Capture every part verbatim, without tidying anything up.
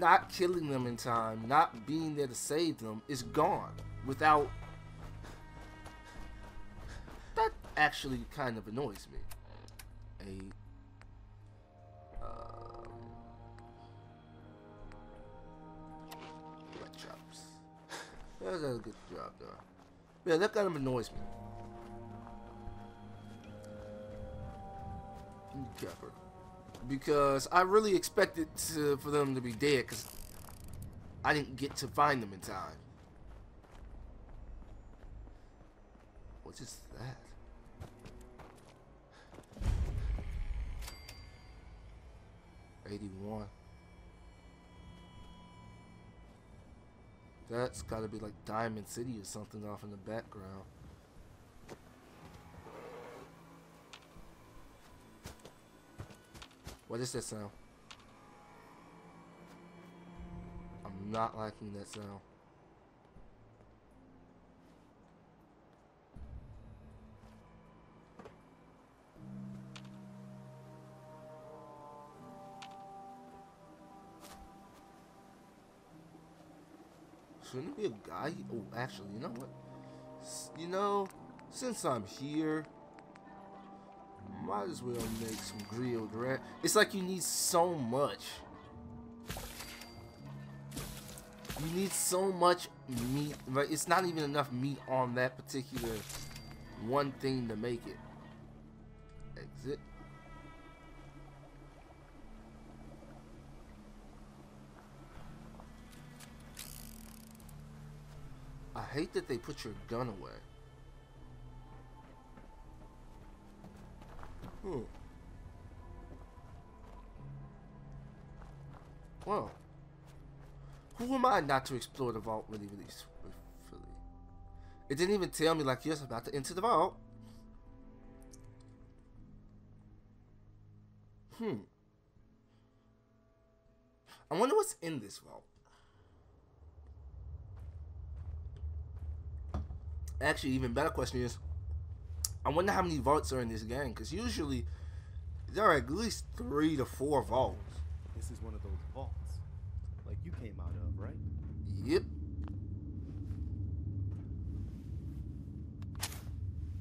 not killing them in time, not being there to save them, is gone without... That actually kind of annoys me. A... Uh... Wet chops. That's a good job, though. Yeah, that kind of annoys me. Cover. Because I really expected to, for them to be dead, because I didn't get to find them in time. What is that? eighty-one. That's gotta be like Diamond City or something off in the background. What is that sound? I'm not liking that sound. Shouldn't it be a guy? Oh, actually, you know what? S you know, since I'm here, might as well make some grilled rat. It's like you need so much. You need so much meat. Like, it's not even enough meat on that particular one thing to make it. Exit. I hate that they put your gun away. Hmm. Well, who am I not to explore the vault really, really, really? It didn't even tell me like you're about to enter the vault. Hmm. I wonder what's in this vault. Actually, even better question is, I wonder how many vaults are in this game, because usually there are at least three to four vaults. This is one of those vaults, like you came out of, right? Yep.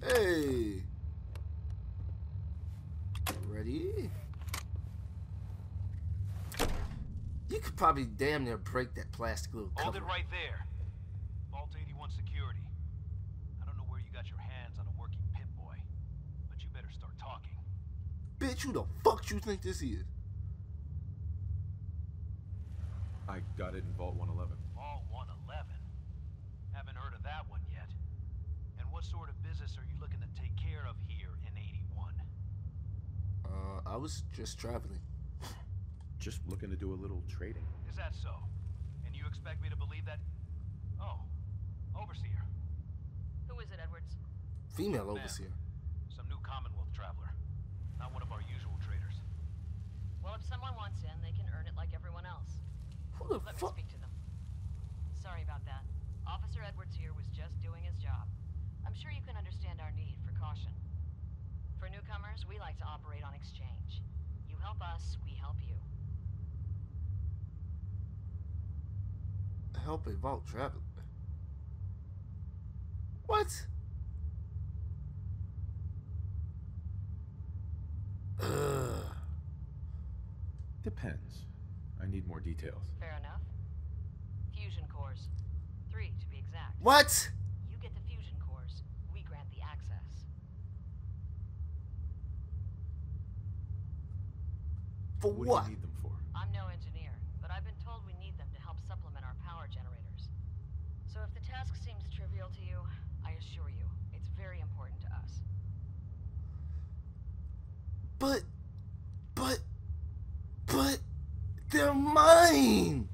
Hey. Ready? You could probably damn near break that plastic little cover. Hold it right there. Vault eighty-one security. I don't know where you got your hands on a working pit boy, but you better start talking. Bitch, who the fuck you think this is? I got it in Vault one eleven. Vault one eleven? Haven't heard of that one yet. And what sort of business are you looking to take care of here in eighty-one? Uh, I was just traveling. Just looking to do a little trading. Is that so? And you expect me to believe that? Oh, Overseer. Who is it, Edwards? Female overseer. Some new Commonwealth traveler. Not one of our usual traders. Well, if someone wants in, they can earn it like everyone else. Who the fuck? Let me speak to them. Sorry about that. Officer Edwards here was just doing his job. I'm sure you can understand our need for caution. For newcomers, we like to operate on exchange. You help us, we help you. Help a vault traveler. What? Ugh. Depends. I need more details. Fair enough. Fusion cores. Three, to be exact. What? You get the fusion cores. We grant the access. For what? What do you need them for? I'm no engineer, but I've been told we need them to help supplement our power generators. So if the task seems trivial to you, I assure you, it's very important to us. But, but, but, they're mine!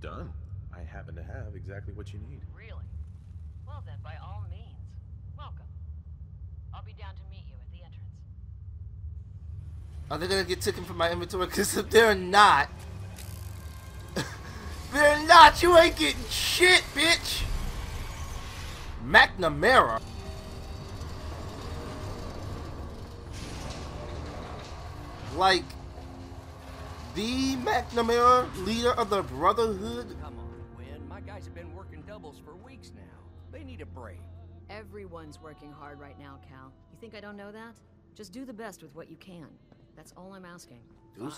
Done. I happen to have exactly what you need. Really? Well then, by all means, welcome. I'll be down to meet you at the entrance. Are they gonna get taken from my inventory? Because if they're not... They're not! You ain't getting shit, bitch! McNamara? Like, the McNamara, leader of the Brotherhood? Come on, Gwen. My guys have been working doubles for weeks now. They need a break. Everyone's working hard right now, Cal. You think I don't know that? Just do the best with what you can. That's all I'm asking. Fine.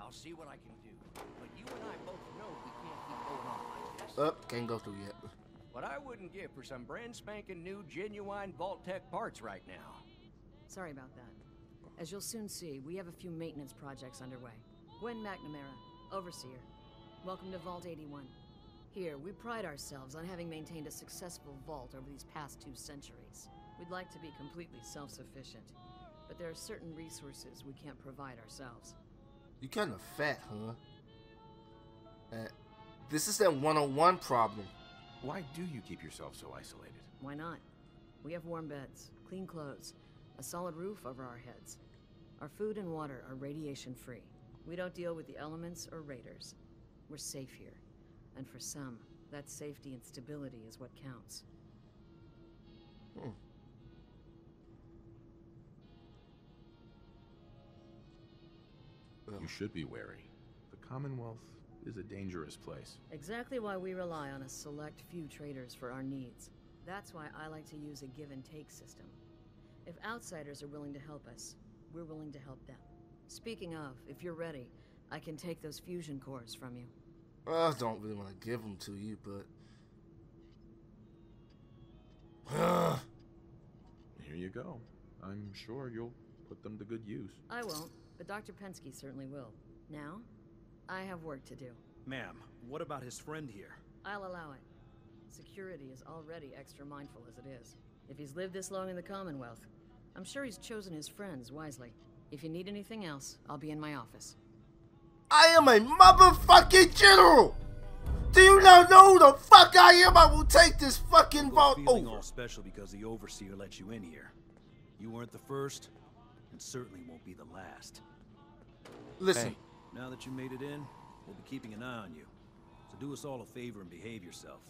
I'll see what I can do. But you and I both know we can't keep going on like this. Oh, can't go through yet. What I wouldn't give for some brand spanking new genuine Vault-Tec parts right now. Sorry about that. As you'll soon see, we have a few maintenance projects underway. Gwen McNamara, Overseer. Welcome to Vault eighty-one. Here, we pride ourselves on having maintained a successful vault over these past two centuries. We'd like to be completely self-sufficient, but there are certain resources we can't provide ourselves. You kind of fat, huh? Uh, this is that one oh one problem. Why do you keep yourself so isolated? Why not? We have warm beds, clean clothes, a solid roof over our heads. Our food and water are radiation-free. We don't deal with the elements or raiders. We're safe here. And for some, that safety and stability is what counts. Hmm. You should be wary. The Commonwealth is a dangerous place. Exactly why we rely on a select few traders for our needs. That's why I like to use a give-and-take system. If outsiders are willing to help us, we're willing to help them. Speaking of, if you're ready, I can take those fusion cores from you. I don't really want to give them to you, but... Here you go. I'm sure you'll put them to good use. I won't, but Doctor Penske certainly will. Now, I have work to do. Ma'am, what about his friend here? I'll allow it. Security is already extra mindful as it is. If he's lived this long in the Commonwealth, I'm sure he's chosen his friends wisely. If you need anything else, I'll be in my office. I am a motherfucking general! Do you not know who the fuck I am? I will take this fucking vault over. Feeling all special because the Overseer let you in here. You weren't the first, and certainly won't be the last. Listen. Hey, now that you made it in, we'll be keeping an eye on you. So do us all a favor and behave yourself.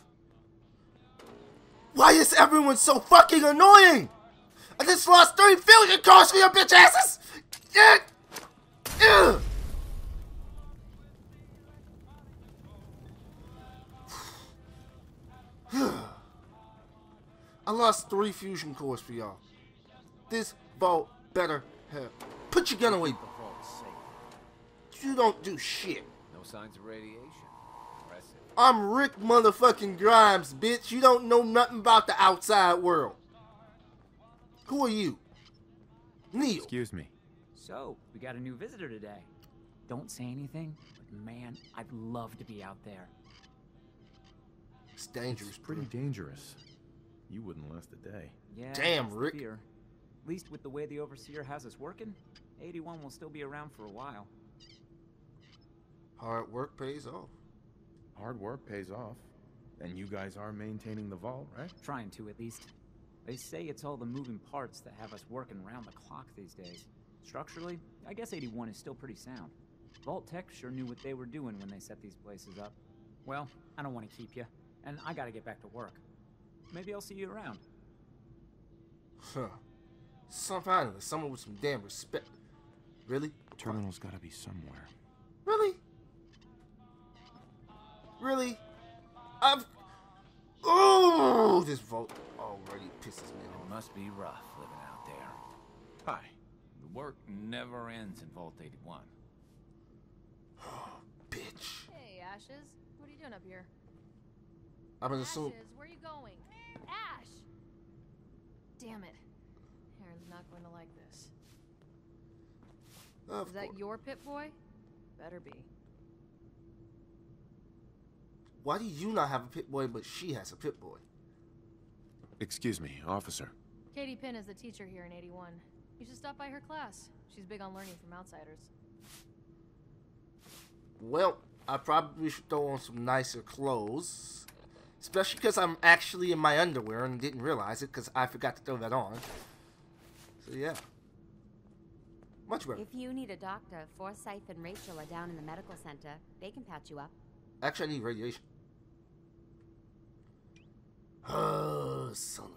Why is everyone so fucking annoying? I just lost three billion cars for your bitch asses! Yeah. Yeah. I lost three fusion cores for y'all. This vault better have. Put your gun away. You don't do shit. No signs of radiation. Impressive. I'm Rick motherfucking Grimes, bitch. You don't know nothing about the outside world. Who are you? Neil. Excuse me. So, we got a new visitor today. Don't say anything, but man, I'd love to be out there. It's dangerous. It's pretty bro. dangerous. You wouldn't last a day. Yeah, damn, Rick. At least with the way the Overseer has us working, eighty-one will still be around for a while. Hard work pays off. Hard work pays off. And you guys are maintaining the vault, right? Trying to, at least. They say it's all the moving parts that have us working around the clock these days. Structurally, I guess eighty-one is still pretty sound. Vault-Tec sure knew what they were doing when they set these places up. Well, I don't want to keep you, and I gotta get back to work. Maybe I'll see you around. Huh. Somehow, someone with some damn respect. Really? Terminal's gotta be somewhere. Really? Really? I've... Oh, this vault already pisses me off. It must be rough living out there. Hi. The work never ends in Vault eighty-one. Oh, bitch. Hey, Ashes. What are you doing up here? I'm in the Ashes, where are you going? Ash! Damn it. Aaron's not going to like this. Of Is that course. your Pip Boy? Better be. Why do you not have a Pip Boy, but she has a Pip Boy? Excuse me, officer. Katie Penn is the teacher here in eighty-one. You should stop by her class. She's big on learning from outsiders. Well, I probably should throw on some nicer clothes. Especially because I'm actually in my underwear and didn't realize it because I forgot to throw that on. So, yeah. Much better. If you need a doctor, Forsythe and Rachel are down in the medical center. They can patch you up. Actually, I need radiation. Oh, son